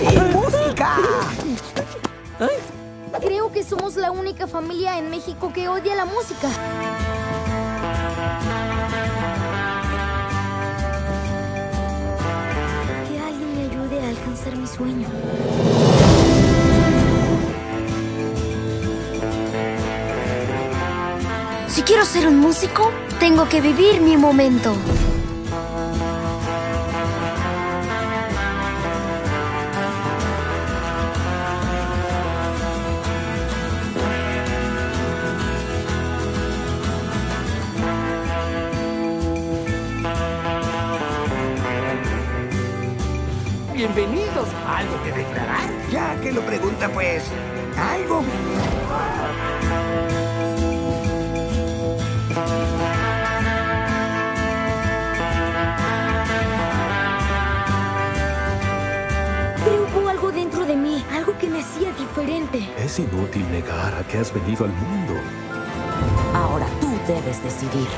¡Sí, música! Creo que somos la única familia en México que odia la música. Que alguien me ayude a alcanzar mi sueño. Si quiero ser un músico, tengo que vivir mi momento. Bienvenidos. ¿Algo que declarar? Ya que lo pregunta, pues, algo. Pero hubo algo dentro de mí, algo que me hacía diferente. Es inútil negar a que has venido al mundo. Ahora tú debes decidir.